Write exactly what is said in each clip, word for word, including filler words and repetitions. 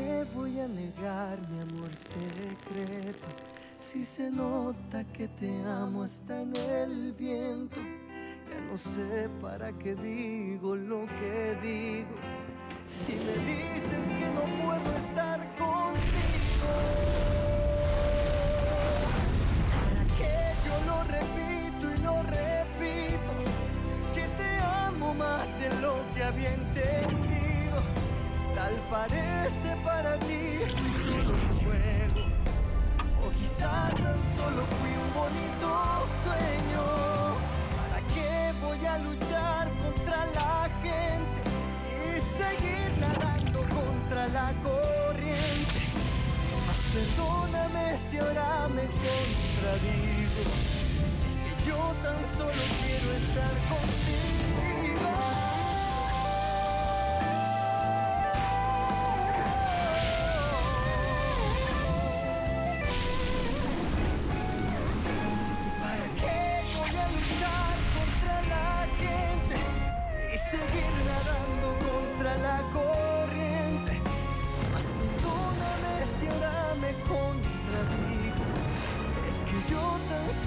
qué voy a negar mi amor secreto? Si se nota que te amo hasta en el viento. Ya no sé para qué digo lo que digo. Si me dices que no puedo estar contigo, ¿para qué yo lo repito y lo repito? Que te amo más de lo que había entendido. Tal parece para ti fui solo un juego, o quizá tan solo fui un bonito sueño. ¿Para qué voy a luchar contra la gente y seguir nadando contra la corriente? Mas perdóname si ahora me contradigo. Es que yo tan solo quiero estar contigo.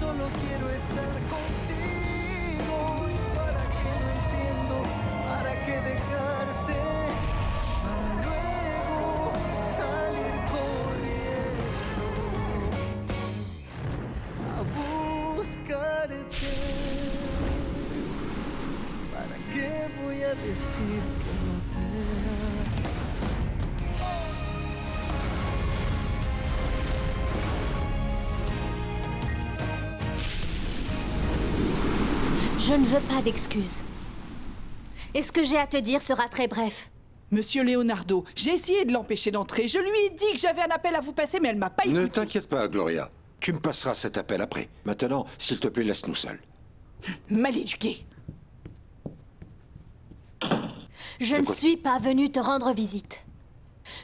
Solo quiero estar contigo. ¿Y para qué no entiendo? ¿Para qué dejarte? Para luego salir corriendo a buscarte. ¿Para qué voy a decir que no te amo? Je ne veux pas d'excuses. Et ce que j'ai à te dire sera très bref. Monsieur Leonardo, j'ai essayé de l'empêcher d'entrer. Je lui ai dit que j'avais un appel à vous passer, mais elle m'a pas écouté. Ne t'inquiète pas, Gloria. Tu me passeras cet appel après. Maintenant, s'il te plaît, laisse-nous seuls. Mal éduqué. Je ne suis pas venue te rendre visite.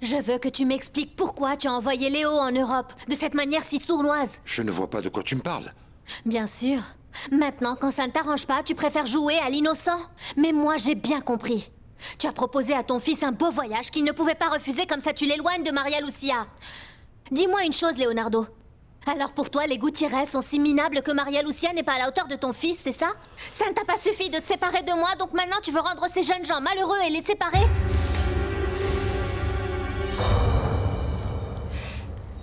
Je veux que tu m'expliques pourquoi tu as envoyé Léo en Europe de cette manière si sournoise. Je ne vois pas de quoi tu me parles. Bien sûr. Maintenant, quand ça ne t'arrange pas, tu préfères jouer à l'innocent. Mais moi, j'ai bien compris. Tu as proposé à ton fils un beau voyage qu'il ne pouvait pas refuser, comme ça tu l'éloignes de Maria Lucia. Dis-moi une chose, Leonardo. Alors pour toi, les Gutiérrez sont si minables que Maria Lucia n'est pas à la hauteur de ton fils, c'est ça? Ça ne t'a pas suffi de te séparer de moi, donc maintenant tu veux rendre ces jeunes gens malheureux et les séparer?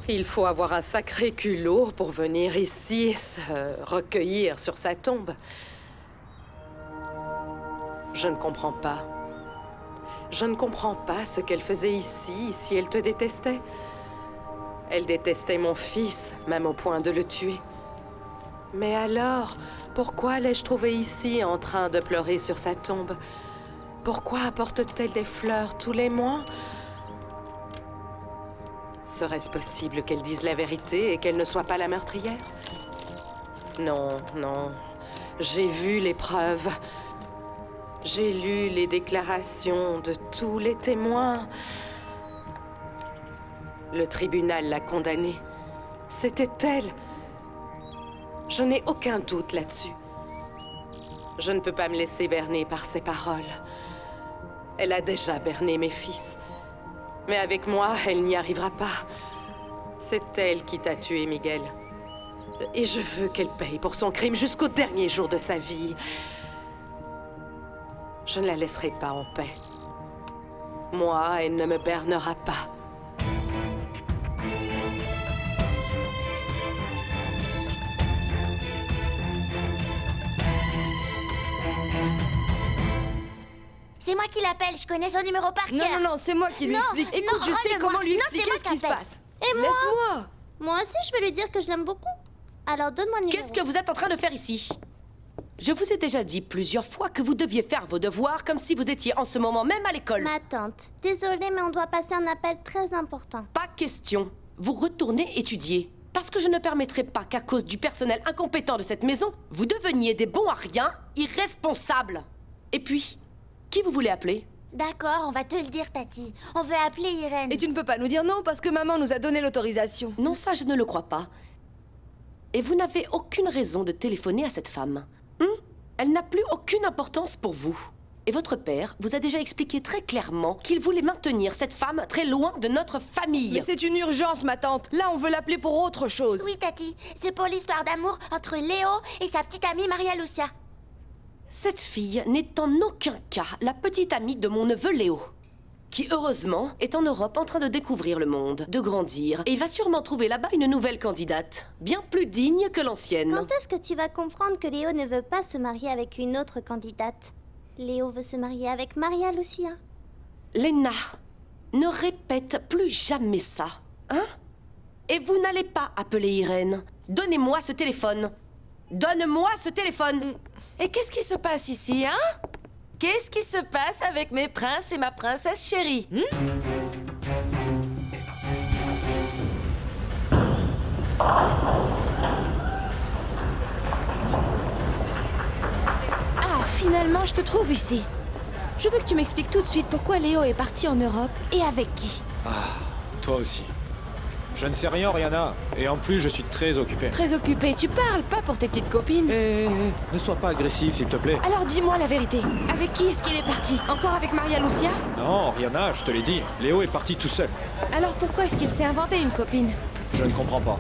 Il faut avoir un sacré culot pour venir ici se recueillir sur sa tombe. Je ne comprends pas. Je ne comprends pas ce qu'elle faisait ici, si elle te détestait. Elle détestait mon fils, même au point de le tuer. Mais alors, pourquoi l'ai-je trouvée ici en train de pleurer sur sa tombe? Pourquoi apporte-t-elle des fleurs tous les mois? Serait-ce possible qu'elle dise la vérité et qu'elle ne soit pas la meurtrière? Non, non. J'ai vu les preuves. J'ai lu les déclarations de tous les témoins. Le tribunal l'a condamnée. C'était elle. Je n'ai aucun doute là-dessus. Je ne peux pas me laisser berner par ses paroles. Elle a déjà berné mes fils. Mais avec moi, elle n'y arrivera pas. C'est elle qui t'a tué, Miguel. Et je veux qu'elle paye pour son crime jusqu'au dernier jour de sa vie. Je ne la laisserai pas en paix. Moi, elle ne me bernera pas. C'est moi qui l'appelle, je connais son numéro par cœur. Non, non, non, c'est moi qui lui non, explique. Écoute, non, je sais comment lui expliquer non, ce qui se passe. Et moi? Laisse-moi. Moi aussi, je vais lui dire que je l'aime beaucoup. Alors, donne-moi le numéro. Qu'est-ce que vous êtes en train de faire ici? Je vous ai déjà dit plusieurs fois que vous deviez faire vos devoirs comme si vous étiez en ce moment même à l'école. Ma tante, désolée, mais on doit passer un appel très important. Pas question. Vous retournez étudier. Parce que je ne permettrai pas qu'à cause du personnel incompétent de cette maison, vous deveniez des bons à rien, irresponsables. Et puis... qui vous voulez appeler? D'accord, on va te le dire, Tati. On veut appeler Irène. Et tu ne peux pas nous dire non parce que maman nous a donné l'autorisation. Non, ça, je ne le crois pas. Et vous n'avez aucune raison de téléphoner à cette femme. Hmm? Elle n'a plus aucune importance pour vous. et votre père vous a déjà expliqué très clairement qu'il voulait maintenir cette femme très loin de notre famille. Mais c'est une urgence, ma tante. Là, on veut l'appeler pour autre chose. Oui, Tati. C'est pour l'histoire d'amour entre Léo et sa petite amie Maria Lucia. Cette fille n'est en aucun cas la petite amie de mon neveu Léo, qui heureusement est en Europe en train de découvrir le monde, de grandir, et va sûrement trouver là-bas une nouvelle candidate, bien plus digne que l'ancienne. Quand est-ce que tu vas comprendre que Léo ne veut pas se marier avec une autre candidate? Léo veut se marier avec Maria Lucia. Léna, ne répète plus jamais ça, hein? Et vous n'allez pas appeler Irène. Donnez-moi ce téléphone. Donne-moi ce téléphone. Et qu'est-ce qui se passe ici, hein? Qu'est-ce qui se passe avec mes princes et ma princesse chérie? hmm Ah, finalement, je te trouve ici. Je veux que tu m'expliques tout de suite pourquoi Léo est parti en Europe et avec qui. Ah, toi aussi. Je ne sais rien, Rihanna. Et en plus, je suis très occupée. Très occupée? Tu parles pas pour tes petites copines. Eh, ne sois pas agressive, s'il te plaît. Alors dis-moi la vérité. Avec qui est-ce qu'il est parti? Encore avec Maria Lucia? Non, Rihanna, je te l'ai dit. Léo est parti tout seul. Alors pourquoi est-ce qu'il s'est inventé une copine? Je ne comprends pas.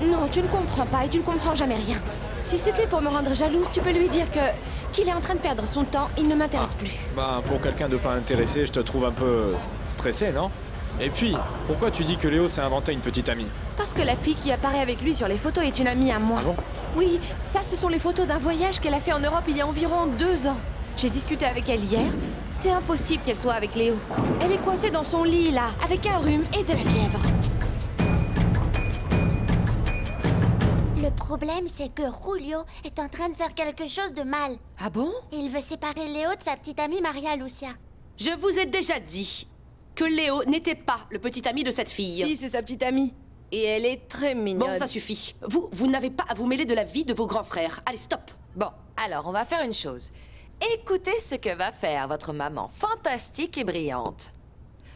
Non, tu ne comprends pas et tu ne comprends jamais rien. Si c'était pour me rendre jalouse, tu peux lui dire que... qu'il est en train de perdre son temps, il ne m'intéresse ah. plus. Bah, pour quelqu'un de pas intéressé, je te trouve un peu... stressée, non? Et puis, pourquoi tu dis que Léo s'est inventé une petite amie? Parce que la fille qui apparaît avec lui sur les photos est une amie à moi. Ah bon? Oui, ça ce sont les photos d'un voyage qu'elle a fait en Europe il y a environ deux ans. J'ai discuté avec elle hier, c'est impossible qu'elle soit avec Léo. Elle est coincée dans son lit là, avec un rhume et de la fièvre. Le problème c'est que Julio est en train de faire quelque chose de mal. Ah bon? Il veut séparer Léo de sa petite amie Maria Lucia. Je vous ai déjà dit que Léo n'était pas le petit ami de cette fille. Si, c'est sa petite amie. Et elle est très mignonne. Bon, ça suffit. Vous, vous n'avez pas à vous mêler de la vie de vos grands frères. Allez, stop. Bon, alors, on va faire une chose. Écoutez ce que va faire votre maman fantastique et brillante.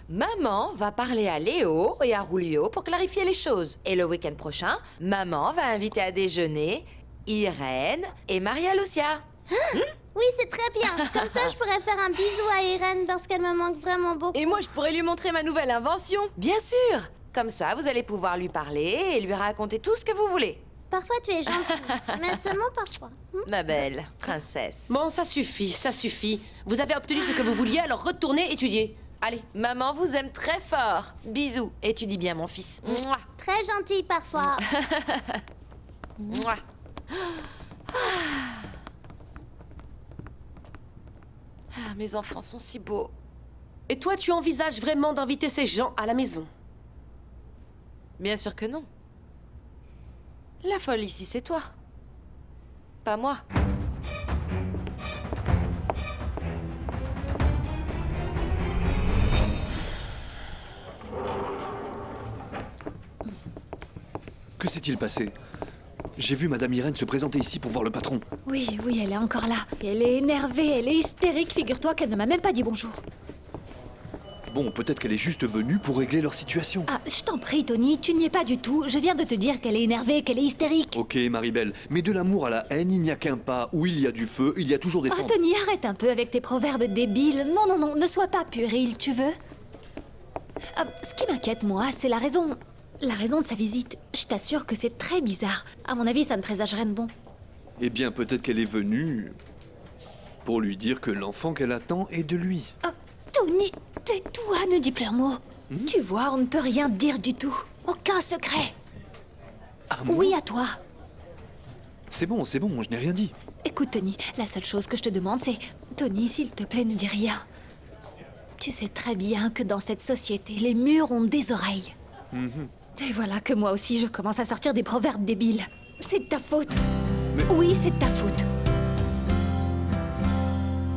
Maman va parler à Léo et à Julio pour clarifier les choses. Et le week-end prochain, maman va inviter à déjeuner Irène et Maria Lucia. Hmm? Oui, c'est très bien. Comme ça, je pourrais faire un bisou à Irène parce qu'elle me manque vraiment beaucoup. Et moi, je pourrais lui montrer ma nouvelle invention. Bien sûr. Comme ça, vous allez pouvoir lui parler et lui raconter tout ce que vous voulez. Parfois, tu es gentille, mais seulement parfois. Hmm? Ma belle princesse. Bon, ça suffit, ça suffit. Vous avez obtenu ce que vous vouliez, alors retournez étudier. Allez. Maman vous aime très fort. Bisous. Étudie bien, mon fils. Mouah. Très gentille parfois. Mouah. Ah, mes enfants sont si beaux. Et toi, tu envisages vraiment d'inviter ces gens à la maison? Bien sûr que non. La folle ici, c'est toi. Pas moi. Que s'est-il passé? J'ai vu Madame Irène se présenter ici pour voir le patron. Oui, oui, elle est encore là. Elle est énervée, elle est hystérique. Figure-toi qu'elle ne m'a même pas dit bonjour. Bon, peut-être qu'elle est juste venue pour régler leur situation. Ah, je t'en prie, Tony, tu n'y es pas du tout. Je viens de te dire qu'elle est énervée, qu'elle est hystérique. Ok, Maribel, mais de l'amour à la haine, il n'y a qu'un pas. Où il y a du feu, il y a toujours des cendres. Oh, Tony, arrête un peu avec tes proverbes débiles. Non, non, non, ne sois pas puéril, tu veux? Ah, ce qui m'inquiète, moi, c'est la raison... La raison de sa visite, je t'assure que c'est très bizarre. À mon avis, ça ne présage rien de bon. Eh bien, peut-être qu'elle est venue pour lui dire que l'enfant qu'elle attend est de lui. Oh, Tony, tais-toi, ne dis plus un mot. Mmh. Tu vois, on ne peut rien dire du tout. Aucun secret. Ah, oui, à toi. C'est bon, c'est bon, je n'ai rien dit. Écoute, Tony, la seule chose que je te demande, c'est... Tony, s'il te plaît, ne dis rien. Tu sais très bien que dans cette société, les murs ont des oreilles. Mmh. Et voilà que moi aussi, je commence à sortir des proverbes débiles. C'est de ta faute. Mais... Oui, c'est de ta faute.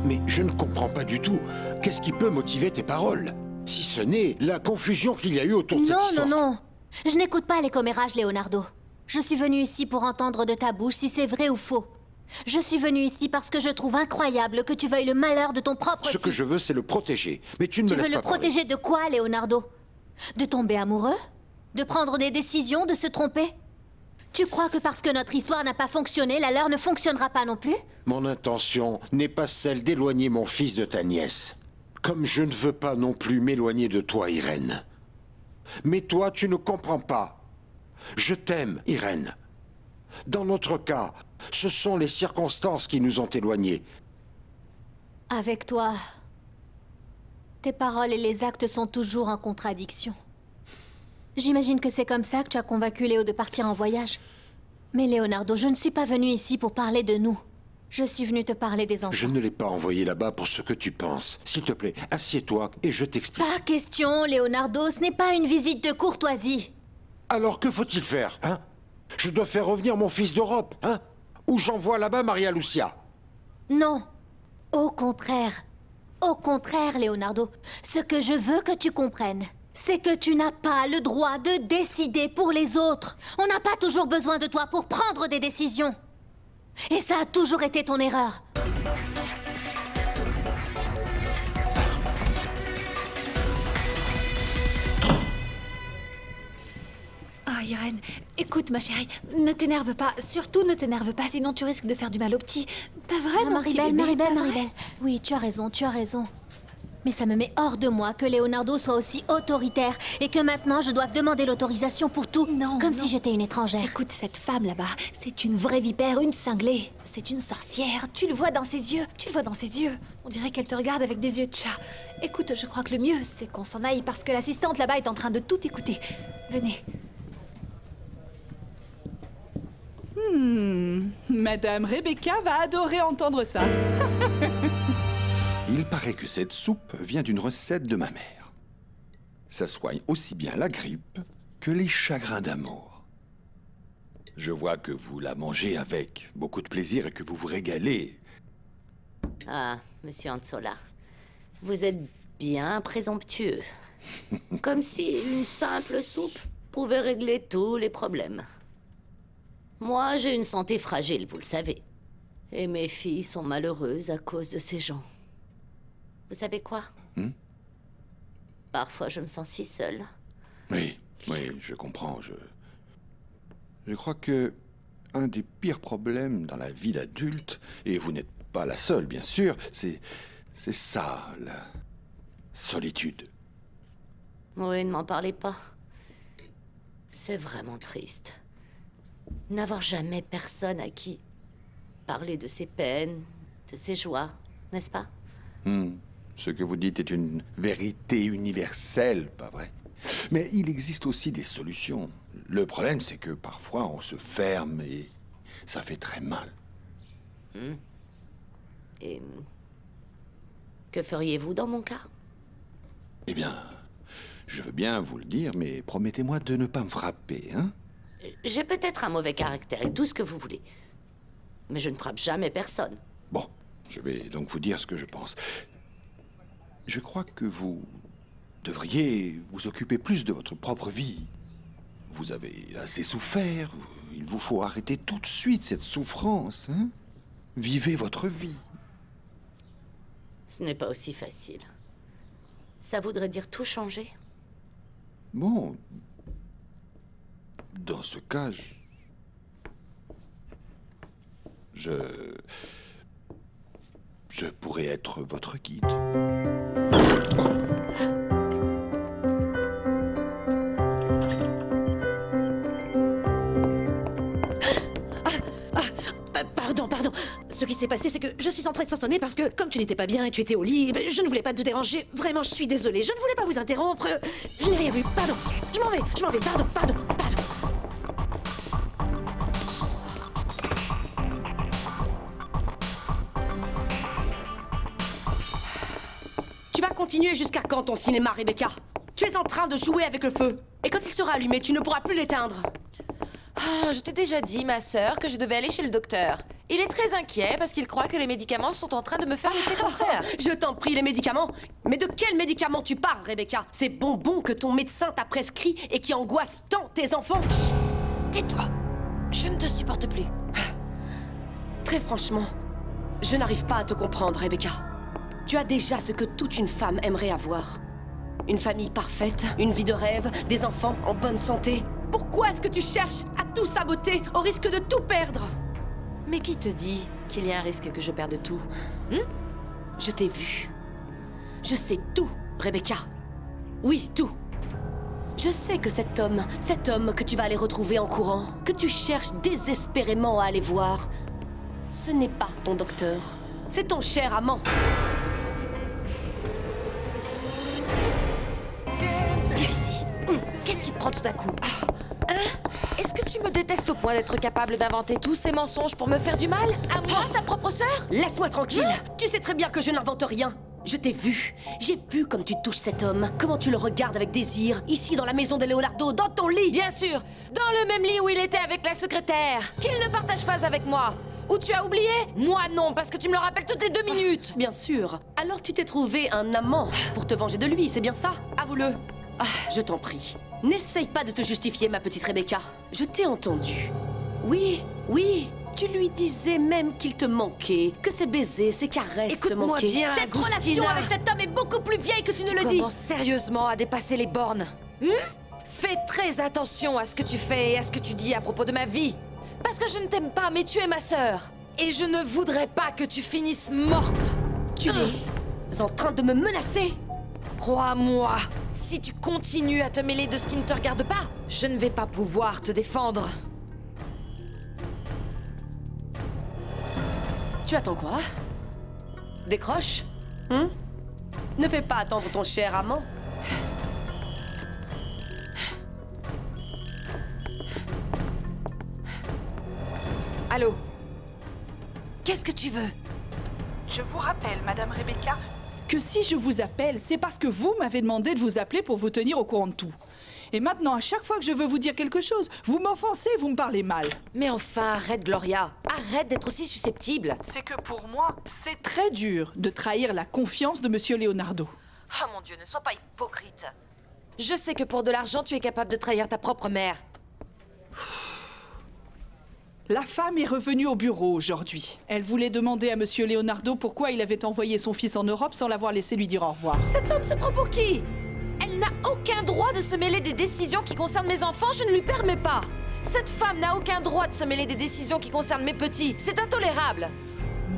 Mais je ne comprends pas du tout. Qu'est-ce qui peut motiver tes paroles? Si ce n'est la confusion qu'il y a eu autour de cette histoire. Non, non, non. Je n'écoute pas les commérages, Leonardo. Je suis venue ici pour entendre de ta bouche si c'est vrai ou faux. Je suis venue ici parce que je trouve incroyable que tu veuilles le malheur de ton propre fils. Ce que je veux, c'est le protéger. Mais tu ne me laisses pas parler. Tu veux le protéger de quoi, Leonardo? De tomber amoureux? De prendre des décisions, de se tromper? Tu crois que parce que notre histoire n'a pas fonctionné, la leur ne fonctionnera pas non plus? Mon intention n'est pas celle d'éloigner mon fils de ta nièce. Comme je ne veux pas non plus m'éloigner de toi, Irène. Mais toi, tu ne comprends pas. Je t'aime, Irène. Dans notre cas, ce sont les circonstances qui nous ont éloignés. Avec toi, tes paroles et les actes sont toujours en contradiction. J'imagine que c'est comme ça que tu as convaincu Léo de partir en voyage. Mais Leonardo, je ne suis pas venue ici pour parler de nous. Je suis venue te parler des enfants. Je ne l'ai pas envoyé là-bas pour ce que tu penses. S'il te plaît, assieds-toi et je t'explique. Pas question, Leonardo, ce n'est pas une visite de courtoisie. Alors que faut-il faire, hein? Je dois faire revenir mon fils d'Europe, hein? Ou j'envoie là-bas Maria Lucia? Non, au contraire. Au contraire, Leonardo. Ce que je veux que tu comprennes, c'est que tu n'as pas le droit de décider pour les autres. On n'a pas toujours besoin de toi pour prendre des décisions. Et ça a toujours été ton erreur. Oh, Irène, écoute ma chérie, ne t'énerve pas. Surtout ne t'énerve pas, sinon tu risques de faire du mal au petit. Pas vrai, non, Maribel, Maribel, Maribel. Oui, tu as raison, tu as raison. Mais ça me met hors de moi que Leonardo soit aussi autoritaire et que maintenant je doive demander l'autorisation pour tout, non, comme non. si j'étais une étrangère. Écoute, cette femme là-bas, c'est une vraie vipère, une cinglée. C'est une sorcière, tu le vois dans ses yeux, tu le vois dans ses yeux. On dirait qu'elle te regarde avec des yeux de chat. Écoute, je crois que le mieux, c'est qu'on s'en aille parce que l'assistante là-bas est en train de tout écouter. Venez. Hmm, Madame Rebecca va adorer entendre ça. Il paraît que cette soupe vient d'une recette de ma mère. Ça soigne aussi bien la grippe que les chagrins d'amour. Je vois que vous la mangez avec beaucoup de plaisir et que vous vous régalez. Ah, monsieur Ansola, vous êtes bien présomptueux. Comme si une simple soupe pouvait régler tous les problèmes. Moi, j'ai une santé fragile, vous le savez. Et mes filles sont malheureuses à cause de ces gens. Vous savez quoi? hmm Parfois, je me sens si seule. Oui, oui, je comprends. Je, je crois que un des pires problèmes dans la vie d'adulte, et vous n'êtes pas la seule, bien sûr, c'est c'est ça, la solitude. Oui, ne m'en parlez pas. C'est vraiment triste. N'avoir jamais personne à qui parler de ses peines, de ses joies, n'est-ce pas? Hmm. Ce que vous dites est une vérité universelle, pas vrai? Mais il existe aussi des solutions. Le problème, c'est que parfois, on se ferme et ça fait très mal. Hmm. Et que feriez-vous dans mon cas? Eh bien, je veux bien vous le dire, mais promettez-moi de ne pas me frapper, hein? J'ai peut-être un mauvais caractère et tout ce que vous voulez. Mais je ne frappe jamais personne. Bon. Je vais donc vous dire ce que je pense. Je crois que vous devriez vous occuper plus de votre propre vie. Vous avez assez souffert. Il vous faut arrêter tout de suite cette souffrance, hein? Vivez votre vie. Ce n'est pas aussi facile. Ça voudrait dire tout changer? Bon... Dans ce cas, je... Je... Je pourrais être votre guide. Ah, ah, pardon, pardon. Ce qui s'est passé, c'est que je suis entrée de sonner parce que, comme tu n'étais pas bien et tu étais au lit, je ne voulais pas te déranger. Vraiment, je suis désolée. Je ne voulais pas vous interrompre. Je n'ai rien vu. Pardon. Je m'en vais. Je m'en vais. Pardon, pardon, pardon. Continuer jusqu'à quand ton cinéma, Rebecca? Tu es en train de jouer avec le feu. Et quand il sera allumé, tu ne pourras plus l'éteindre. Oh, je t'ai déjà dit, ma sœur, que je devais aller chez le docteur. Il est très inquiet parce qu'il croit que les médicaments sont en train de me faire l'effet contraire. Je t'en prie, les médicaments? Mais de quels médicaments tu parles, Rebecca? Ces bonbons que ton médecin t'a prescrits et qui angoissent tant tes enfants. Chut, tais-toi. Je ne te supporte plus. Très franchement, je n'arrive pas à te comprendre, Rebecca. Tu as déjà ce que toute une femme aimerait avoir. Une famille parfaite, une vie de rêve, des enfants en bonne santé. Pourquoi est-ce que tu cherches à tout saboter au risque de tout perdre? Mais qui te dit qu'il y a un risque que je perde tout? Hein? Je t'ai vu. Je sais tout, Rebecca. Oui, tout. Je sais que cet homme, cet homme que tu vas aller retrouver en courant, que tu cherches désespérément à aller voir, ce n'est pas ton docteur, c'est ton cher amant. Viens ici. Qu'est-ce qui te prend tout à coup? Hein? Est-ce que tu me détestes au point d'être capable d'inventer tous ces mensonges pour me faire du mal? À moi, ta propre sœur? Laisse-moi tranquille. Hein? Tu sais très bien que je n'invente rien. Je t'ai vu, j'ai vu comme tu touches cet homme, comment tu le regardes avec désir, ici dans la maison de Leonardo, dans ton lit. Bien sûr, dans le même lit où il était avec la secrétaire, qu'il ne partage pas avec moi. Ou tu as oublié? Moi non, parce que tu me le rappelles toutes les deux minutes. Bien sûr, alors tu t'es trouvé un amant pour te venger de lui, c'est bien ça? Avoue-le. Ah, je t'en prie, n'essaye pas de te justifier ma petite Rebecca. Je t'ai entendue. Oui, oui. Tu lui disais même qu'il te manquait, que ses baisers, ses caresses Écoute te manquaient. Bien, Cette Agustina. relation avec cet homme est beaucoup plus vieille que tu ne tu le dis. Tu commences sérieusement à dépasser les bornes. Hmm? Fais très attention à ce que tu fais et à ce que tu dis à propos de ma vie. Parce que je ne t'aime pas, mais tu es ma sœur. Et je ne voudrais pas que tu finisses morte. Tu hum. es en train de me menacer? Crois-moi, si tu continues à te mêler de ce qui ne te regarde pas, je ne vais pas pouvoir te défendre. Tu attends quoi? Décroche? Hein? Ne fais pas attendre ton cher amant. Allô? Qu'est-ce que tu veux? Je vous rappelle, Madame Rebecca, que si je vous appelle, c'est parce que vous m'avez demandé de vous appeler pour vous tenir au courant de tout. Et maintenant, à chaque fois que je veux vous dire quelque chose, vous m'offensez, vous me parlez mal. Mais enfin, arrête, Gloria. Arrête d'être aussi susceptible. C'est que pour moi, c'est très dur de trahir la confiance de Monsieur Leonardo. Oh mon Dieu, ne sois pas hypocrite. Je sais que pour de l'argent, tu es capable de trahir ta propre mère. La femme est revenue au bureau aujourd'hui. Elle voulait demander à Monsieur Leonardo pourquoi il avait envoyé son fils en Europe sans l'avoir laissé lui dire au revoir. Cette femme se prend pour qui ? Elle n'a aucun droit de se mêler des décisions qui concernent mes enfants, je ne lui permets pas. Cette femme n'a aucun droit de se mêler des décisions qui concernent mes petits, c'est intolérable.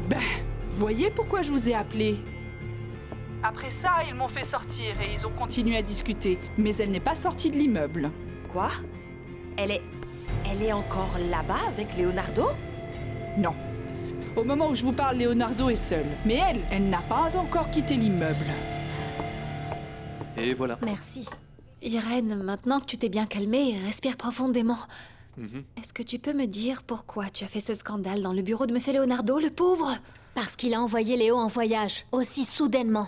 Ben, voyez pourquoi je vous ai appelé. Après ça, ils m'ont fait sortir et ils ont continué à discuter. Mais elle n'est pas sortie de l'immeuble. Quoi? Elle est... Elle est encore là-bas avec Leonardo? Non. Au moment où je vous parle, Leonardo est seul. Mais elle, elle n'a pas encore quitté l'immeuble. Et voilà. Merci. Irène, maintenant que tu t'es bien calmée, respire profondément. Mm-hmm. Est-ce que tu peux me dire pourquoi tu as fait ce scandale dans le bureau de Monsieur Leonardo, le pauvre? Parce qu'il a envoyé Léo en voyage, aussi soudainement.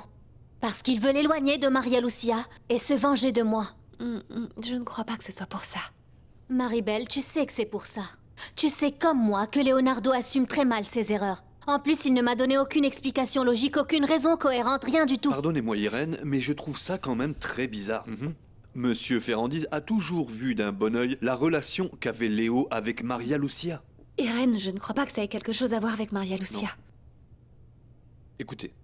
Parce qu'il veut l'éloigner de Maria Lucia et se venger de moi. Mm-hmm. Je ne crois pas que ce soit pour ça. Maribel, tu sais que c'est pour ça. Tu sais comme moi que Leonardo assume très mal ses erreurs. En plus, il ne m'a donné aucune explication logique, aucune raison cohérente, rien du tout. Pardonnez-moi, Irène, mais je trouve ça quand même très bizarre. Mm-hmm. Monsieur Ferrandiz a toujours vu d'un bon œil la relation qu'avait Léo avec Maria Lucia. Irène, je ne crois pas que ça ait quelque chose à voir avec Maria Lucia. Non. Écoutez.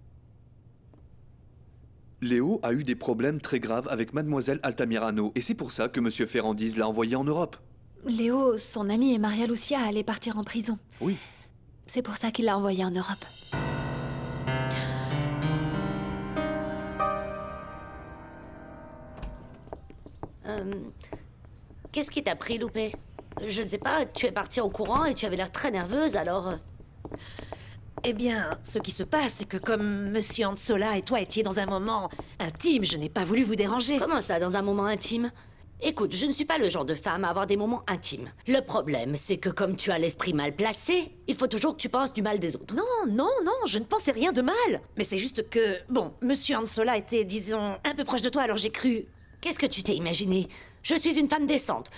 Léo a eu des problèmes très graves avec Mademoiselle Altamirano, et c'est pour ça que Monsieur Ferrandiz l'a envoyé en Europe. Léo, son ami et Maria Lucia allaient partir en prison. Oui. C'est pour ça qu'il l'a envoyé en Europe. Euh, Qu'est-ce qui t'a pris, Loupé? Je ne sais pas, tu es partie en courant et tu avais l'air très nerveuse, alors... Eh bien, ce qui se passe, c'est que comme Monsieur Ansola et toi étiez dans un moment intime, je n'ai pas voulu vous déranger. Comment ça, dans un moment intime? Écoute, je ne suis pas le genre de femme à avoir des moments intimes. Le problème, c'est que comme tu as l'esprit mal placé, il faut toujours que tu penses du mal des autres. Non, non, non, je ne pensais rien de mal. Mais c'est juste que, bon, Monsieur Ansola était, disons, un peu proche de toi, alors j'ai cru... Qu'est-ce que tu t'es imaginé? Je suis une femme décente.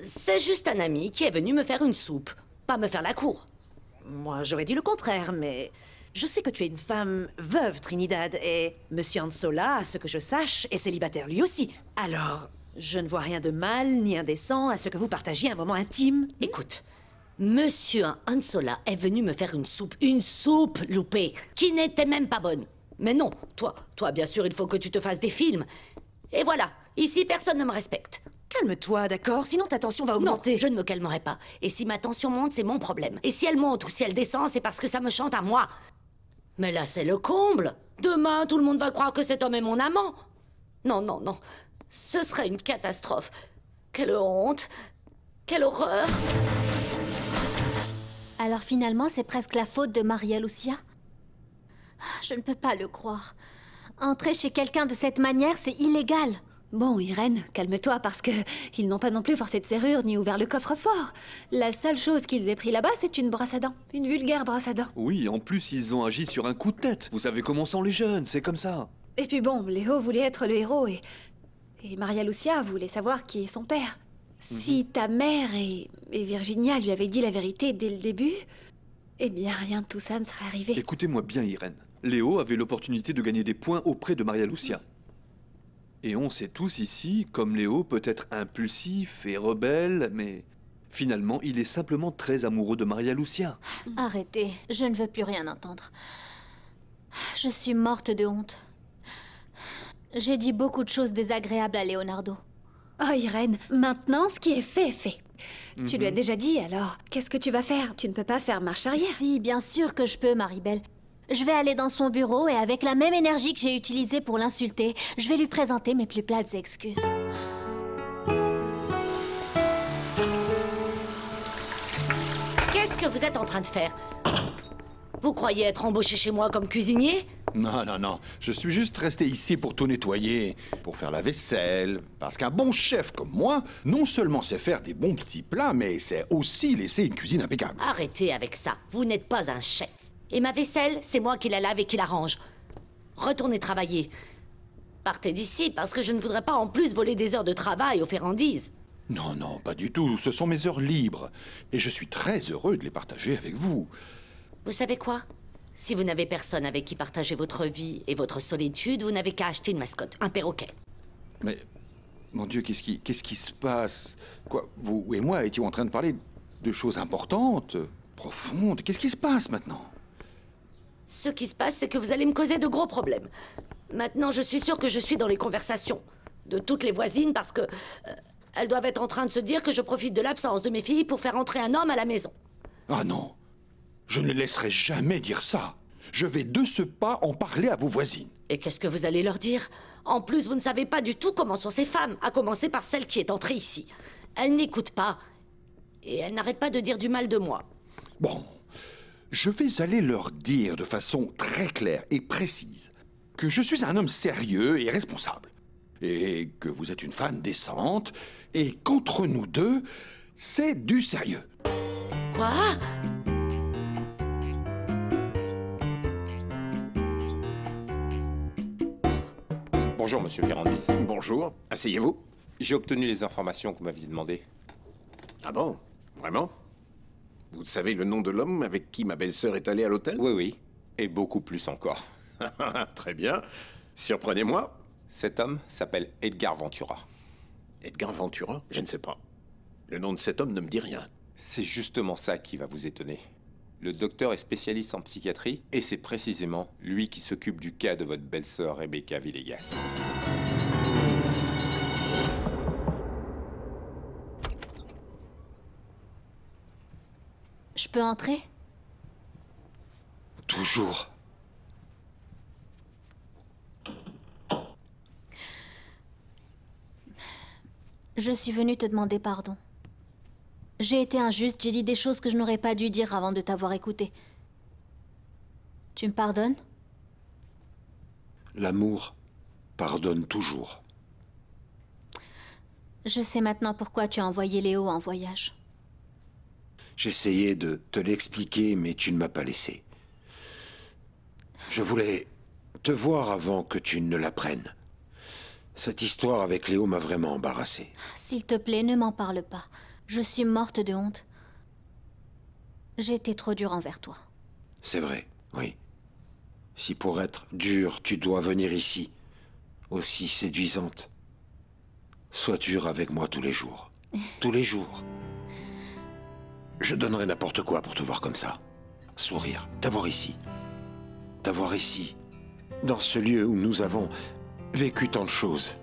C'est juste un ami qui est venu me faire une soupe, pas me faire la cour. Moi, j'aurais dit le contraire, mais... Je sais que tu es une femme veuve, Trinidad, et... Monsieur Ansola, à ce que je sache, est célibataire lui aussi. Alors... Je ne vois rien de mal ni indécent à ce que vous partagiez un moment intime. Écoute, Monsieur Ansola est venu me faire une soupe, une soupe loupée, qui n'était même pas bonne. Mais non, toi, toi bien sûr, il faut que tu te fasses des films. Et voilà, ici personne ne me respecte. Calme-toi, d'accord? Sinon ta tension va augmenter. Non, je ne me calmerai pas. Et si ma tension monte, c'est mon problème. Et si elle monte ou si elle descend, c'est parce que ça me chante à moi. Mais là, c'est le comble. Demain, tout le monde va croire que cet homme est mon amant. Non, non, non. Ce serait une catastrophe. Quelle honte. Quelle horreur. Alors finalement, c'est presque la faute de Maria Lucia? Je ne peux pas le croire. Entrer chez quelqu'un de cette manière, c'est illégal. Bon, Irène, calme-toi parce que ils n'ont pas non plus forcé de serrure ni ouvert le coffre-fort. La seule chose qu'ils aient pris là-bas, c'est une brosse à dents. Une vulgaire brosse à dents. Oui, en plus, ils ont agi sur un coup de tête. Vous savez comment sont les jeunes, c'est comme ça. Et puis bon, Léo voulait être le héros et... Et Maria Lucia voulait savoir qui est son père. Mmh. Si ta mère et... et Virginia lui avaient dit la vérité dès le début, eh bien, rien de tout ça ne serait arrivé. Écoutez-moi bien, Irène. Léo avait l'opportunité de gagner des points auprès de Maria Lucia. Et on sait tous ici, comme Léo peut être impulsif et rebelle, mais finalement, il est simplement très amoureux de Maria Lucia. Arrêtez, je ne veux plus rien entendre. Je suis morte de honte. J'ai dit beaucoup de choses désagréables à Leonardo. Oh Irène, maintenant ce qui est fait est fait. Mm-hmm. Tu lui as déjà dit alors, qu'est-ce que tu vas faire? Tu ne peux pas faire marche arrière. Si, bien sûr que je peux, Maribel. Je vais aller dans son bureau et avec la même énergie que j'ai utilisée pour l'insulter, je vais lui présenter mes plus plates excuses. Qu'est-ce que vous êtes en train de faire? Vous croyez être embauché chez moi comme cuisinier? Non, non, non. Je suis juste resté ici pour tout nettoyer, pour faire la vaisselle. Parce qu'un bon chef comme moi, non seulement sait faire des bons petits plats, mais sait aussi laisser une cuisine impeccable. Arrêtez avec ça. Vous n'êtes pas un chef. Et ma vaisselle, c'est moi qui la lave et qui la range. Retournez travailler. Partez d'ici, parce que je ne voudrais pas en plus voler des heures de travail aux Ferrandiz. Non, non, pas du tout. Ce sont mes heures libres. Et je suis très heureux de les partager avec vous. Vous savez quoi? Si vous n'avez personne avec qui partager votre vie et votre solitude, vous n'avez qu'à acheter une mascotte, un perroquet. Mais, mon Dieu, qu'est-ce qui, qu'est-ce qui se passe? Quoi? Vous et moi étions en train de parler de choses importantes, profondes. Qu'est-ce qui se passe maintenant? Ce qui se passe, c'est que vous allez me causer de gros problèmes. Maintenant, je suis sûre que je suis dans les conversations de toutes les voisines parce que... Euh, elles doivent être en train de se dire que je profite de l'absence de mes filles pour faire entrer un homme à la maison. Ah non, je ne laisserai jamais dire ça. Je vais de ce pas en parler à vos voisines. Et qu'est-ce que vous allez leur dire? En plus, vous ne savez pas du tout comment sont ces femmes, à commencer par celle qui est entrée ici. Elles n'écoutent pas. Et elles n'arrêtent pas de dire du mal de moi. Bon... Je vais aller leur dire de façon très claire et précise que je suis un homme sérieux et responsable. Et que vous êtes une femme décente, et qu'entre nous deux, c'est du sérieux. Quoi? Bonjour, monsieur Ferrandiz. Bonjour. Asseyez-vous. J'ai obtenu les informations que vous m'aviez demandées. Ah bon? Vraiment? Vous savez le nom de l'homme avec qui ma belle-sœur est allée à l'hôtel? Oui, oui. Et beaucoup plus encore. Très bien. Surprenez-moi. Cet homme s'appelle Edgar Ventura. Edgar Ventura? Je ne sais pas. Le nom de cet homme ne me dit rien. C'est justement ça qui va vous étonner. Le docteur est spécialiste en psychiatrie et c'est précisément lui qui s'occupe du cas de votre belle-sœur Rebecca Villegas. Je peux entrer? Toujours. Je suis venue te demander pardon. J'ai été injuste, j'ai dit des choses que je n'aurais pas dû dire avant de t'avoir écouté. Tu me pardonnes? L'amour pardonne toujours. Je sais maintenant pourquoi tu as envoyé Léo en voyage. J'essayais de te l'expliquer, mais tu ne m'as pas laissé. Je voulais te voir avant que tu ne l'apprennes. Cette histoire avec Léo m'a vraiment embarrassée. S'il te plaît, ne m'en parle pas. Je suis morte de honte. J'ai été trop dure envers toi. C'est vrai, oui. Si pour être dure, tu dois venir ici, aussi séduisante, sois dure avec moi tous les jours. Tous les jours. Je donnerais n'importe quoi pour te voir comme ça. Sourire, t'avoir ici. T'avoir ici, dans ce lieu où nous avons vécu tant de choses.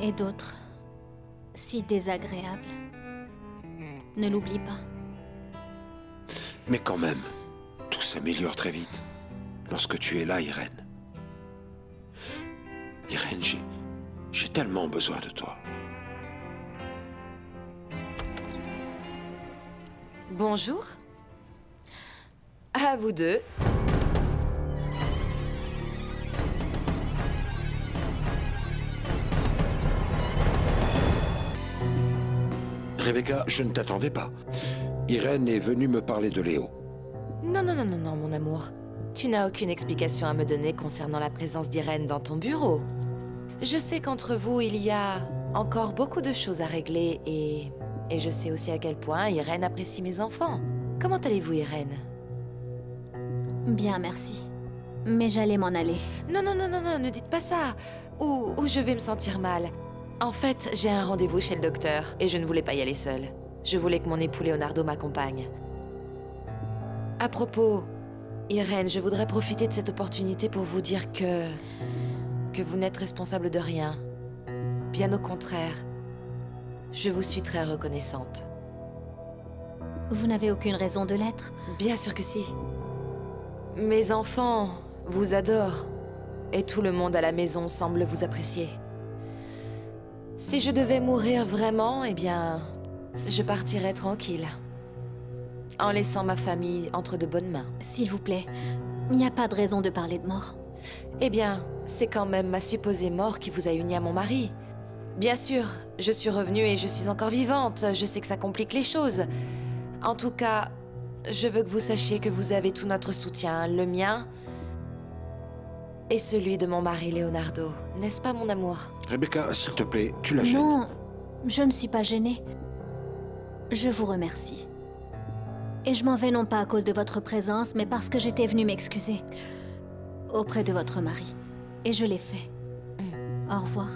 Et d'autres, si désagréables. Ne l'oublie pas. Mais quand même, tout s'améliore très vite. Lorsque tu es là, Irène. Irène, j'ai... j'ai tellement besoin de toi. Bonjour. À vous deux. Rebecca, je ne t'attendais pas. Irène est venue me parler de Léo. Non, non, non, non, non, mon amour. Tu n'as aucune explication à me donner concernant la présence d'Irène dans ton bureau. Je sais qu'entre vous, il y a encore beaucoup de choses à régler et... Et je sais aussi à quel point Irène apprécie mes enfants. Comment allez-vous, Irène? Bien, merci. Mais j'allais m'en aller. Non, non, non, non, non, ne dites pas ça. Ou, ou je vais me sentir mal. En fait, j'ai un rendez-vous chez le docteur et je ne voulais pas y aller seule. Je voulais que mon époux Leonardo m'accompagne. À propos, Irène, je voudrais profiter de cette opportunité pour vous dire que... que vous n'êtes responsable de rien. Bien au contraire. Je vous suis très reconnaissante. Vous n'avez aucune raison de l'être? Bien sûr que si. Mes enfants vous adorent. Et tout le monde à la maison semble vous apprécier. Si je devais mourir vraiment, eh bien... je partirais tranquille. En laissant ma famille entre de bonnes mains. S'il vous plaît, il n'y a pas de raison de parler de mort. Eh bien, c'est quand même ma supposée mort qui vous a unie à mon mari. Bien sûr, je suis revenue et je suis encore vivante. Je sais que ça complique les choses. En tout cas, je veux que vous sachiez que vous avez tout notre soutien, le mien et celui de mon mari Leonardo. N'est-ce pas, mon amour? Rebecca, s'il te plaît, tu la gênes. Non, je ne suis pas gênée. Je vous remercie. Et je m'en vais non pas à cause de votre présence, mais parce que j'étais venue m'excuser auprès de votre mari. Et je l'ai fait. Mmh. Au revoir.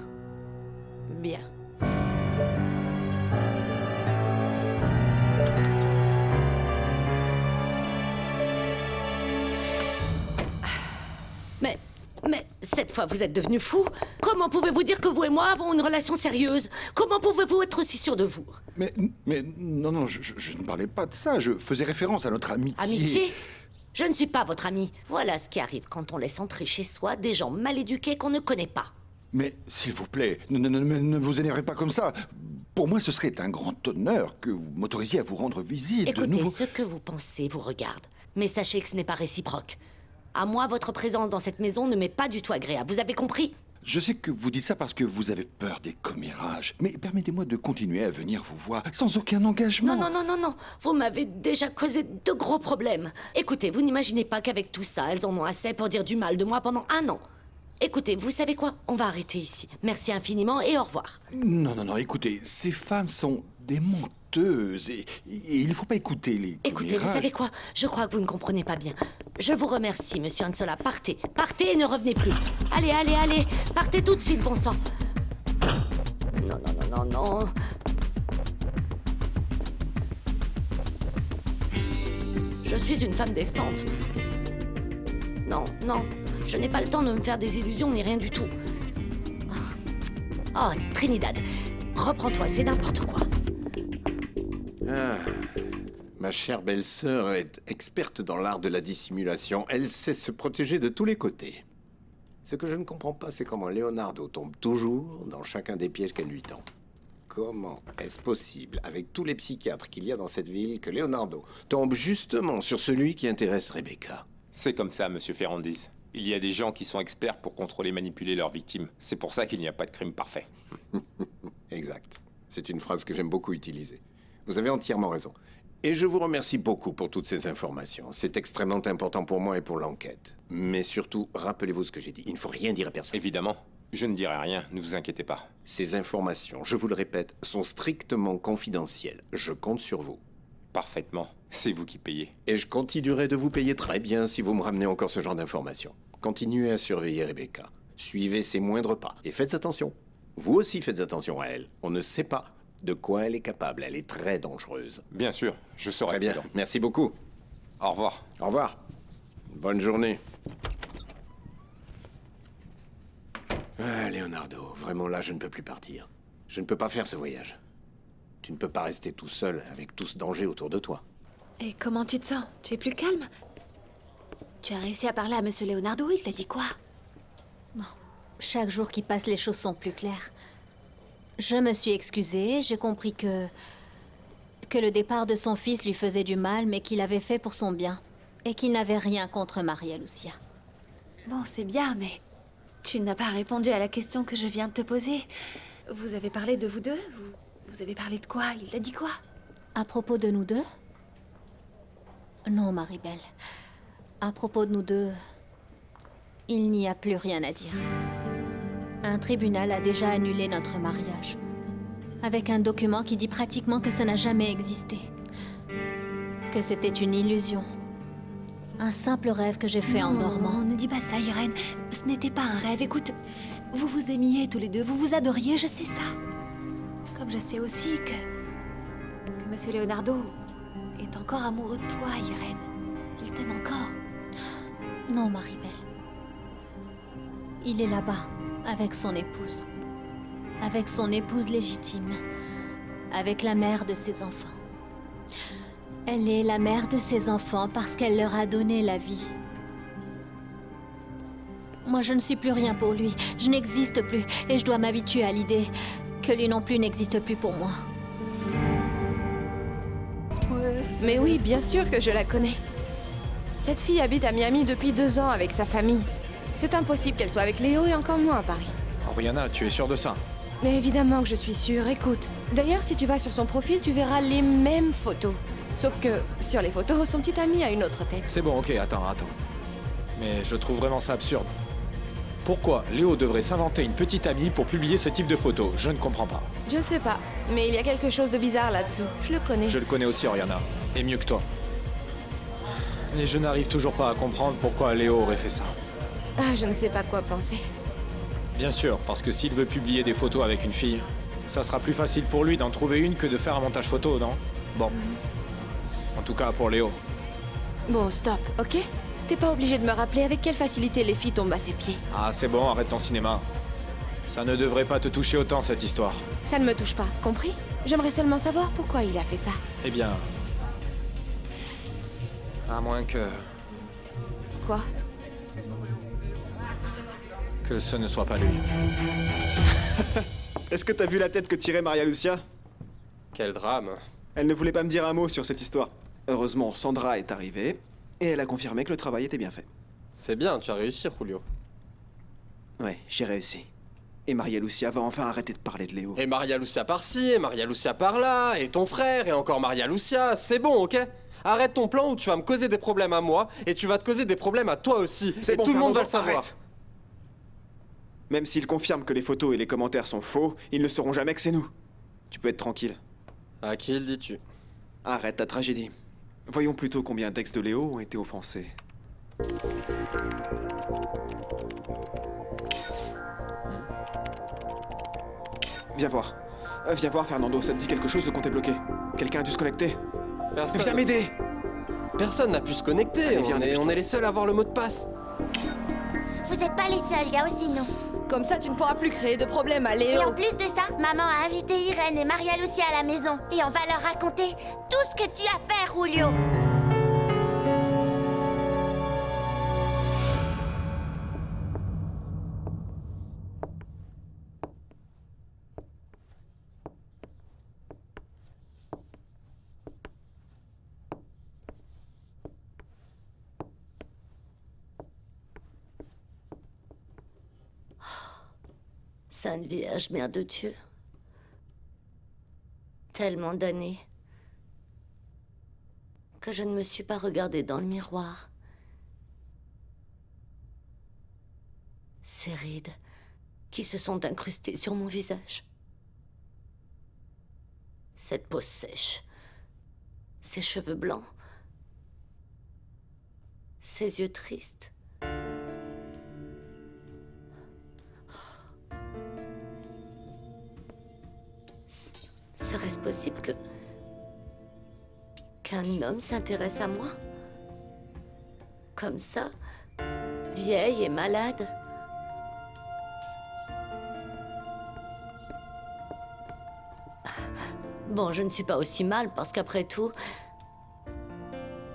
Bien. Mais, mais, cette fois vous êtes devenu fou. Comment pouvez-vous dire que vous et moi avons une relation sérieuse? Comment pouvez-vous être aussi sûr de vous? Mais, mais, non, non, je, je, je ne parlais pas de ça. Je faisais référence à notre amitié. Amitié? Je ne suis pas votre amie. Voilà ce qui arrive quand on laisse entrer chez soi des gens mal éduqués qu'on ne connaît pas. Mais, s'il vous plaît, ne, ne, ne, ne vous énervez pas comme ça. Pour moi, ce serait un grand honneur que vous m'autorisiez à vous rendre visite. Écoutez, de nouveau... ce que vous pensez vous regarde. Mais sachez que ce n'est pas réciproque. À moi, votre présence dans cette maison ne m'est pas du tout agréable. Vous avez compris? Je sais que vous dites ça parce que vous avez peur des commérages. Mais permettez-moi de continuer à venir vous voir sans aucun engagement. Non, non, non, non, non. Vous m'avez déjà causé de gros problèmes. Écoutez, vous n'imaginez pas qu'avec tout ça, elles en ont assez pour dire du mal de moi pendant un an. Écoutez, vous savez quoi? On va arrêter ici. Merci infiniment et au revoir. Non, non, non, écoutez, ces femmes sont des menteuses et, et il ne faut pas écouter les... Écoutez, vous savez quoi? Je crois que vous ne comprenez pas bien. Je vous remercie, monsieur Ansola. Partez, partez et ne revenez plus. Allez, allez, allez, partez tout de suite, bon sang. Non, non, non, non, non. Je suis une femme décente. Non, non. Je n'ai pas le temps de me faire des illusions ni rien du tout. Oh, Trinidad, reprends-toi, c'est n'importe quoi. Ah, ma chère belle-sœur est experte dans l'art de la dissimulation. Elle sait se protéger de tous les côtés. Ce que je ne comprends pas, c'est comment Leonardo tombe toujours dans chacun des pièges qu'elle lui tend. Comment est-ce possible, avec tous les psychiatres qu'il y a dans cette ville, que Leonardo tombe justement sur celui qui intéresse Rebecca? C'est comme ça, monsieur Ferrandiz. Il y a des gens qui sont experts pour contrôler et manipuler leurs victimes. C'est pour ça qu'il n'y a pas de crime parfait. Exact. C'est une phrase que j'aime beaucoup utiliser. Vous avez entièrement raison. Et je vous remercie beaucoup pour toutes ces informations. C'est extrêmement important pour moi et pour l'enquête. Mais surtout, rappelez-vous ce que j'ai dit. Il ne faut rien dire à personne. Évidemment. Je ne dirai rien. Ne vous inquiétez pas. Ces informations, je vous le répète, sont strictement confidentielles. Je compte sur vous. Parfaitement. C'est vous qui payez. Et je continuerai de vous payer très bien si vous me ramenez encore ce genre d'informations. Continuez à surveiller Rebecca. Suivez ses moindres pas. Et faites attention. Vous aussi faites attention à elle. On ne sait pas de quoi elle est capable. Elle est très dangereuse. Bien sûr, je saurai. Très bien. Dedans. Merci beaucoup. Au revoir. Au revoir. Bonne journée. Ah, Leonardo, vraiment là, je ne peux plus partir. Je ne peux pas faire ce voyage. Tu ne peux pas rester tout seul, avec tout ce danger autour de toi. Et comment tu te sens? Tu es plus calme? Tu as réussi à parler à Monsieur Leonardo, il t'a dit quoi? Bon, chaque jour qui passe, les choses sont plus claires. Je me suis excusée, j'ai compris que... que le départ de son fils lui faisait du mal, mais qu'il avait fait pour son bien. Et qu'il n'avait rien contre Maria Lucia. Bon, c'est bien, mais... tu n'as pas répondu à la question que je viens de te poser. Vous avez parlé de vous deux? Vous, vous avez parlé de quoi? Il a dit quoi? À propos de nous deux? Non, Maribel. À propos de nous deux, il n'y a plus rien à dire. Un tribunal a déjà annulé notre mariage. Avec un document qui dit pratiquement que ça n'a jamais existé. Que c'était une illusion. Un simple rêve que j'ai fait non, en dormant. Non, ne dis pas ça, Irène. Ce n'était pas un rêve. Écoute, vous vous aimiez tous les deux, vous vous adoriez, je sais ça. Comme je sais aussi que... que Monsieur Leonardo est encore amoureux de toi, Irène. Il t'aime encore. Non, Maribel. Il est là-bas, avec son épouse. Avec son épouse légitime. Avec la mère de ses enfants. Elle est la mère de ses enfants parce qu'elle leur a donné la vie. Moi, je ne suis plus rien pour lui. Je n'existe plus. Et je dois m'habituer à l'idée que lui non plus n'existe plus pour moi. Mais oui, bien sûr que je la connais. Cette fille habite à Miami depuis deux ans avec sa famille. C'est impossible qu'elle soit avec Léo et encore moins à Paris. Oriana, tu es sûre de ça? Mais évidemment que je suis sûre, écoute. D'ailleurs, si tu vas sur son profil, tu verras les mêmes photos. Sauf que, sur les photos, son petit ami a une autre tête. C'est bon, ok, attends, attends. Mais je trouve vraiment ça absurde. Pourquoi Léo devrait s'inventer une petite amie pour publier ce type de photos? Je ne comprends pas. Je sais pas, mais il y a quelque chose de bizarre là-dessous. Je le connais. Je le connais aussi, Oriana. Et mieux que toi. Et je n'arrive toujours pas à comprendre pourquoi Léo aurait fait ça. Ah, je ne sais pas quoi penser. Bien sûr, parce que s'il veut publier des photos avec une fille, ça sera plus facile pour lui d'en trouver une que de faire un montage photo, non? Bon. Mm-hmm. En tout cas, pour Léo. Bon, stop, ok? T'es pas obligé de me rappeler avec quelle facilité les filles tombent à ses pieds. Ah, c'est bon, arrête ton cinéma. Ça ne devrait pas te toucher autant, cette histoire. Ça ne me touche pas, compris? J'aimerais seulement savoir pourquoi il a fait ça. Eh bien... à moins que... Quoi? Que ce ne soit pas lui. Est-ce que t'as vu la tête que tirait Maria Lucia? Quel drame. Elle ne voulait pas me dire un mot sur cette histoire. Heureusement, Sandra est arrivée et elle a confirmé que le travail était bien fait. C'est bien, tu as réussi, Julio. Ouais, j'ai réussi. Et Maria Lucia va enfin arrêter de parler de Léo. Et Maria Lucia par-ci, et Maria Lucia par-là, et ton frère, et encore Maria Lucia, c'est bon, ok? Arrête ton plan ou tu vas me causer des problèmes à moi, et tu vas te causer des problèmes à toi aussi. C'est bon, tout le monde va le savoir. Arrête. Même s'ils confirment que les photos et les commentaires sont faux, ils ne sauront jamais que c'est nous. Tu peux être tranquille. À qui le dis-tu? Arrête ta tragédie. Voyons plutôt combien de textes de Léo ont été offensés. Viens voir. Euh, viens voir, Fernando, ça te dit quelque chose de compter bloqué? Quelqu'un a dû se connecter? Personne... Viens m'aider! Personne n'a pu se connecter. Allez, viens, on, est, on est les seuls à avoir le mot de passe. Vous n'êtes pas les seuls, il y a aussi nous. Comme ça, tu ne pourras plus créer de problème à Léo. Et en plus de ça, maman a invité Irène et Maria Lucia à la maison. Et on va leur raconter tout ce que tu as fait, Julio. Sainte Vierge, Mère de Dieu. Tellement d'années que je ne me suis pas regardée dans le miroir. Ces rides qui se sont incrustées sur mon visage. Cette peau sèche. Ces cheveux blancs. Ces yeux tristes. Serait-ce possible que... qu'un homme s'intéresse à moi? Comme ça, vieille et malade. Bon, je ne suis pas aussi mal parce qu'après tout,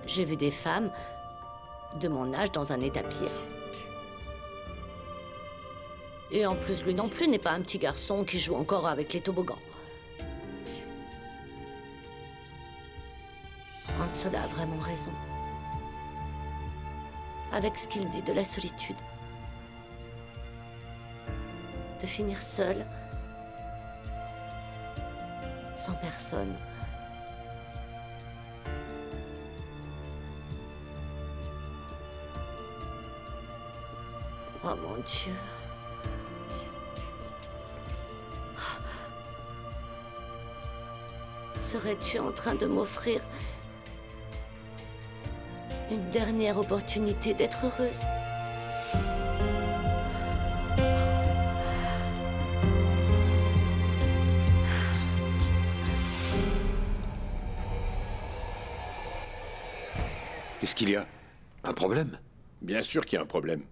j'ai vu des femmes de mon âge dans un état pire. Et en plus, lui non plus n'est pas un petit garçon qui joue encore avec les toboggans. Ansola a vraiment raison. Avec ce qu'il dit de la solitude. De finir seul, sans personne. Oh mon Dieu. Serais-tu en train de m'offrir une dernière opportunité d'être heureuse? Qu'est-ce qu'il y a? Un problème? Bien sûr qu'il y a un problème.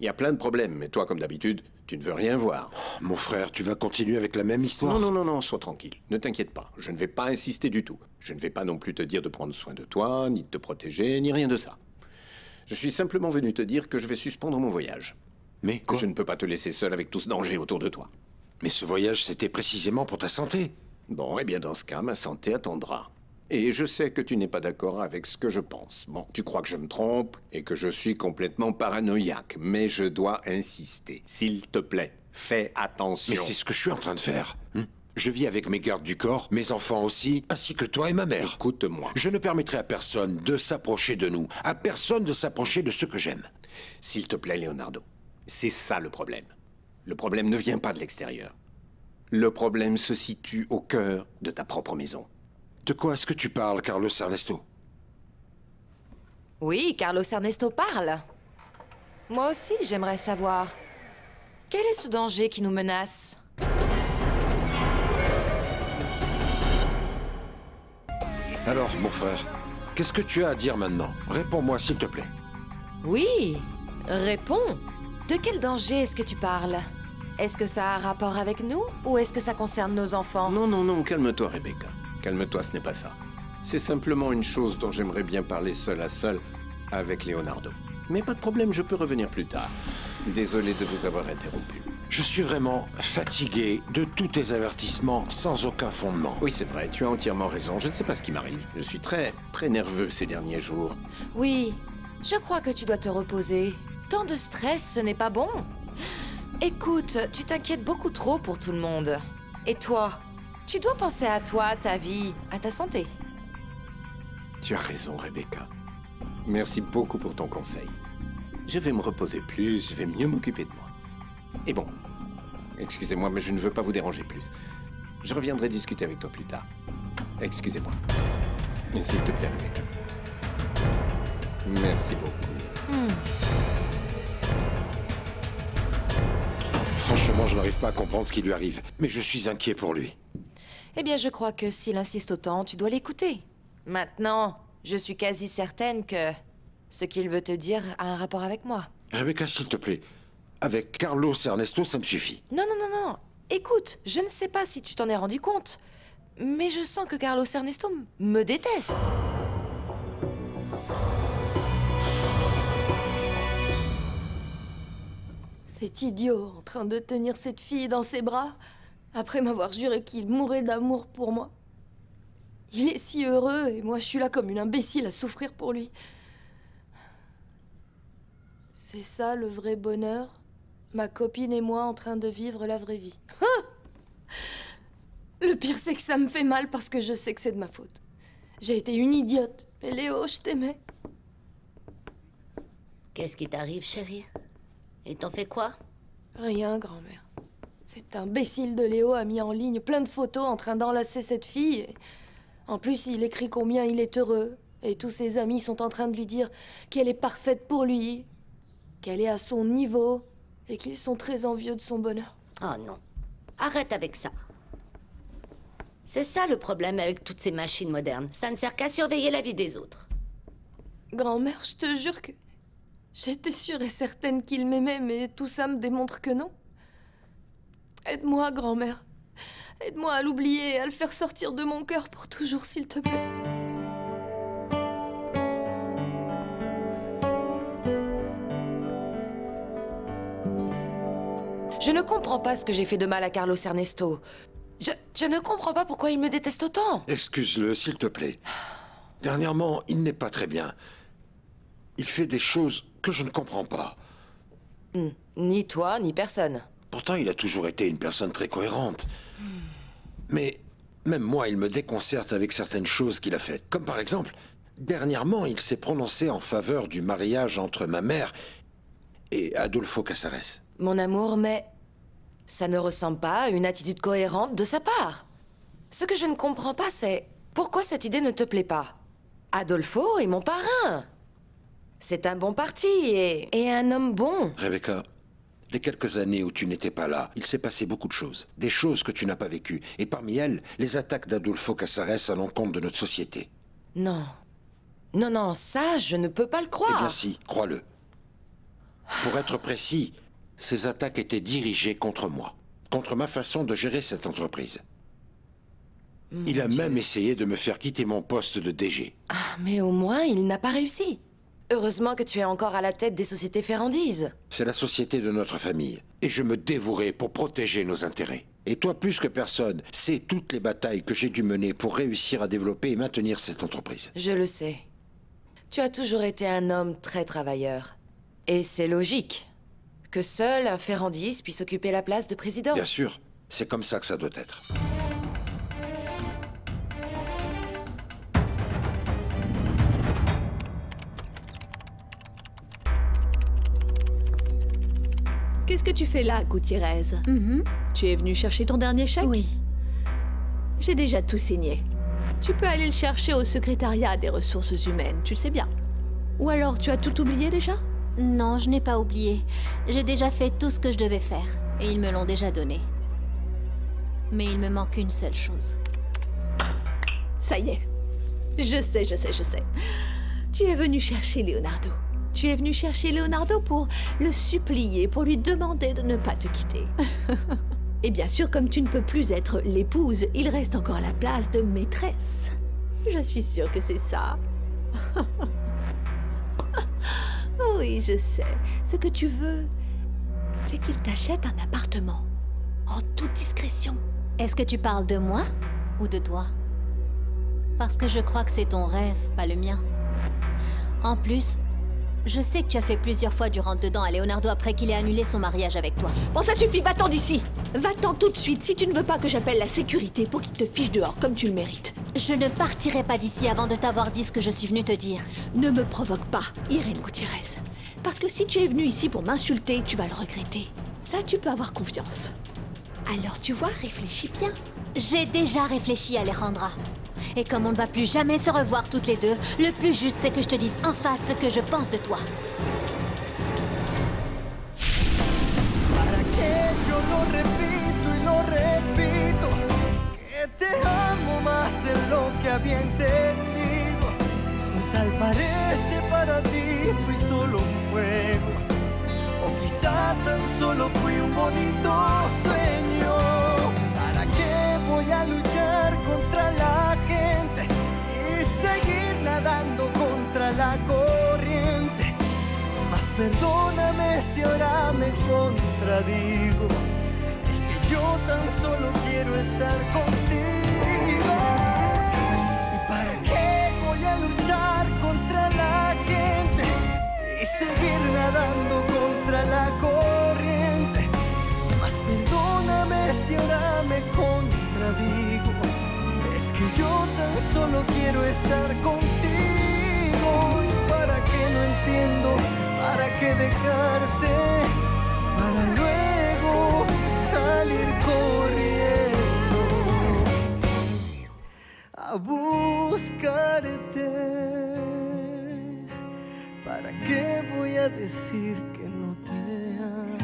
Il y a plein de problèmes, mais toi, comme d'habitude, tu ne veux rien voir. Mon frère, tu vas continuer avec la même histoire? Non, non, non, non, sois tranquille. Ne t'inquiète pas, je ne vais pas insister du tout. Je ne vais pas non plus te dire de prendre soin de toi, ni de te protéger, ni rien de ça. Je suis simplement venu te dire que je vais suspendre mon voyage. Mais quoi? Je ne peux pas te laisser seul avec tout ce danger autour de toi. Mais ce voyage, c'était précisément pour ta santé. Bon, eh bien dans ce cas, ma santé attendra. Et je sais que tu n'es pas d'accord avec ce que je pense. Bon, tu crois que je me trompe et que je suis complètement paranoïaque, mais je dois insister. S'il te plaît, fais attention. Mais c'est ce que je suis en train de faire. Hmm? Je vis avec mes gardes du corps, mes enfants aussi, ainsi que toi et ma mère. Écoute-moi. Je ne permettrai à personne de s'approcher de nous, à personne de s'approcher de ce que j'aime. S'il te plaît, Leonardo, c'est ça le problème. Le problème ne vient pas de l'extérieur. Le problème se situe au cœur de ta propre maison. De quoi est-ce que tu parles, Carlos Ernesto? Oui, Carlos Ernesto parle. Moi aussi, j'aimerais savoir. Quel est ce danger qui nous menace? Alors, mon frère, qu'est-ce que tu as à dire maintenant? Réponds-moi, s'il te plaît. Oui, réponds. De quel danger est-ce que tu parles? Est-ce que ça a un rapport avec nous ou est-ce que ça concerne nos enfants? Non, non, non, calme-toi, Rebecca. Calme-toi, ce n'est pas ça. C'est simplement une chose dont j'aimerais bien parler seul à seul avec Leonardo. Mais pas de problème, je peux revenir plus tard. Désolé de vous avoir interrompu. Je suis vraiment fatigué de tous tes avertissements sans aucun fondement. Oui, c'est vrai, tu as entièrement raison. Je ne sais pas ce qui m'arrive. Je suis très, très nerveux ces derniers jours. Oui, je crois que tu dois te reposer. Tant de stress, ce n'est pas bon. Écoute, tu t'inquiètes beaucoup trop pour tout le monde. Et toi ? Tu dois penser à toi, à ta vie, à ta santé. Tu as raison, Rebecca. Merci beaucoup pour ton conseil. Je vais me reposer plus, je vais mieux m'occuper de moi. Et bon, excusez-moi, mais je ne veux pas vous déranger plus. Je reviendrai discuter avec toi plus tard. Excusez-moi. Mais s'il te plaît, Rebecca. Merci beaucoup. Mmh. Franchement, je n'arrive pas à comprendre ce qui lui arrive, mais je suis inquiet pour lui. Eh bien, je crois que s'il insiste autant, tu dois l'écouter. Maintenant, je suis quasi certaine que ce qu'il veut te dire a un rapport avec moi. Rebecca, s'il te plaît, avec Carlos et Ernesto, ça me suffit. Non, non, non, non. Écoute, je ne sais pas si tu t'en es rendu compte, mais je sens que Carlos et Ernesto me détestent. Cet idiot en train de tenir cette fille dans ses bras... Après m'avoir juré qu'il mourait d'amour pour moi. Il est si heureux et moi je suis là comme une imbécile à souffrir pour lui. C'est ça le vrai bonheur? Ma copine et moi en train de vivre la vraie vie. Ah! Le pire c'est que ça me fait mal parce que je sais que c'est de ma faute. J'ai été une idiote. Mais Léo, je t'aimais. Qu'est-ce qui t'arrive, chérie? Et t'en fais quoi? Rien, grand-mère. Cet imbécile de Léo a mis en ligne plein de photos en train d'enlacer cette fille. Et en plus, il écrit combien il est heureux. Et tous ses amis sont en train de lui dire qu'elle est parfaite pour lui, qu'elle est à son niveau et qu'ils sont très envieux de son bonheur. Oh non, arrête avec ça. C'est ça le problème avec toutes ces machines modernes. Ça ne sert qu'à surveiller la vie des autres. Grand-mère, je te jure que j'étais sûre et certaine qu'il m'aimait, mais tout ça me démontre que non. Aide-moi, grand-mère. Aide-moi à l'oublier, à le faire sortir de mon cœur pour toujours, s'il te plaît. Je ne comprends pas ce que j'ai fait de mal à Carlos Ernesto. Je, je ne comprends pas pourquoi il me déteste autant. Excuse-le, s'il te plaît. Dernièrement, il n'est pas très bien. Il fait des choses que je ne comprends pas. Mmh. Ni toi, ni personne. Pourtant, il a toujours été une personne très cohérente. Mmh. Mais même moi, il me déconcerte avec certaines choses qu'il a faites. Comme par exemple, dernièrement, il s'est prononcé en faveur du mariage entre ma mère et Adolfo Cassares. Mon amour, mais... ça ne ressemble pas à une attitude cohérente de sa part. Ce que je ne comprends pas, c'est pourquoi cette idée ne te plaît pas. Adolfo est mon parrain. C'est un bon parti et, et un homme bon. Rebecca, les quelques années où tu n'étais pas là, il s'est passé beaucoup de choses. Des choses que tu n'as pas vécues. Et parmi elles, les attaques d'Adolfo Cassares à l'encontre de notre société. Non. Non, non, ça, je ne peux pas le croire. Eh bien si, crois-le. Pour être précis... ces attaques étaient dirigées contre moi, contre ma façon de gérer cette entreprise. Mon il a Dieu. Même essayé de me faire quitter mon poste de D G. Ah, mais au moins, il n'a pas réussi. Heureusement que tu es encore à la tête des sociétés Ferrandiz. C'est la société de notre famille, et je me dévouerai pour protéger nos intérêts. Et toi, plus que personne, sais toutes les batailles que j'ai dû mener pour réussir à développer et maintenir cette entreprise. Je le sais. Tu as toujours été un homme très travailleur. Et c'est logique. Que seul un Ferrandiz puisse occuper la place de président. Bien sûr, c'est comme ça que ça doit être. Qu'est-ce que tu fais là, Gutiérrez? Mm-hmm. Tu es venu chercher ton dernier chèque? Oui. J'ai déjà tout signé. Tu peux aller le chercher au secrétariat des ressources humaines, tu le sais bien. Ou alors tu as tout oublié déjà? Non, je n'ai pas oublié. J'ai déjà fait tout ce que je devais faire. Et ils me l'ont déjà donné. Mais il me manque une seule chose. Ça y est. Je sais, je sais, je sais. Tu es venu chercher Leonardo. Tu es venu chercher Leonardo pour le supplier, pour lui demander de ne pas te quitter. Et bien sûr, comme tu ne peux plus être l'épouse, il reste encore la place de maîtresse. Je suis sûre que c'est ça. Oui, je sais. Ce que tu veux, c'est qu'il t'achète un appartement. En toute discrétion. Est-ce que tu parles de moi ou de toi? Parce que je crois que c'est ton rêve, pas le mien. En plus, je sais que tu as fait plusieurs fois du rentre-dedans à Leonardo après qu'il ait annulé son mariage avec toi. Bon, ça suffit, va-t'en d'ici. Va-t'en tout de suite si tu ne veux pas que j'appelle la sécurité pour qu'il te fiche dehors comme tu le mérites. Je ne partirai pas d'ici avant de t'avoir dit ce que je suis venue te dire. Ne me provoque pas, Irène Gutiérrez. Parce que si tu es venue ici pour m'insulter, tu vas le regretter. Ça, tu peux avoir confiance. Alors tu vois, réfléchis bien. J'ai déjà réfléchi, Alejandra. Et comme on ne va plus jamais se revoir toutes les deux, le plus juste, c'est que je te dise en face ce que je pense de toi. Había entendido, tal parece para ti fui solo un juego, o quizá tan solo fui un bonito sueño. ¿Para qué voy a luchar contra la gente y seguir nadando contra la corriente? Mas perdóname si ahora me contradigo, es que yo tan solo quiero estar contigo. Contra la gente y seguir nadando contra la corriente. Mas perdóname si ahora me contradigo, es que yo tan solo quiero estar contigo. ¿Y para qué no entiendo? ¿Para qué dejarte? Para luego salir corriendo a buscarte. ¿Para qué voy a decir que no te amo?